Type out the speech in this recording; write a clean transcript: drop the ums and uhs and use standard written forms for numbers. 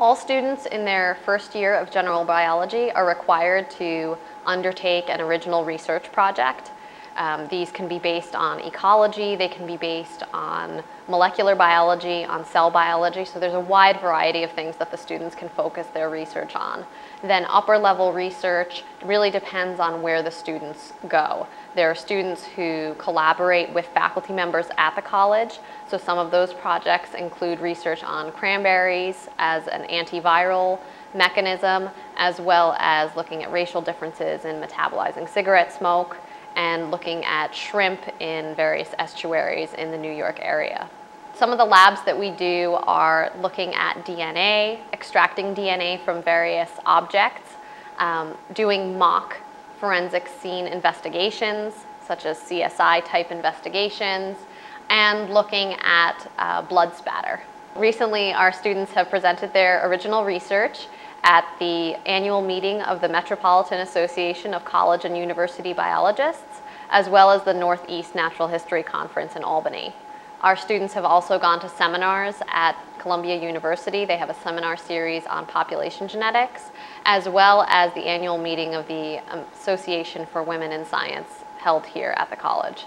All students in their first year of general biology are required to undertake an original research project. These can be based on ecology, they can be based on molecular biology, on cell biology, so there's a wide variety of things that the students can focus their research on. Then upper level research really depends on where the students go. There are students who collaborate with faculty members at the college, so some of those projects include research on cranberries as an antiviral mechanism, as well as looking at racial differences in metabolizing cigarette smoke, and looking at shrimp in various estuaries in the New York area. Some of the labs that we do are looking at DNA, extracting DNA from various objects, doing mock forensic scene investigations, such as CSI type investigations, and looking at blood spatter. Recently, our students have presented their original research at the annual meeting of the Metropolitan Association of College and University Biologists, as well as the Northeast Natural History Conference in Albany. Our students have also gone to seminars at Columbia University. They have a seminar series on population genetics, as well as the annual meeting of the Association for Women in Science held here at the college.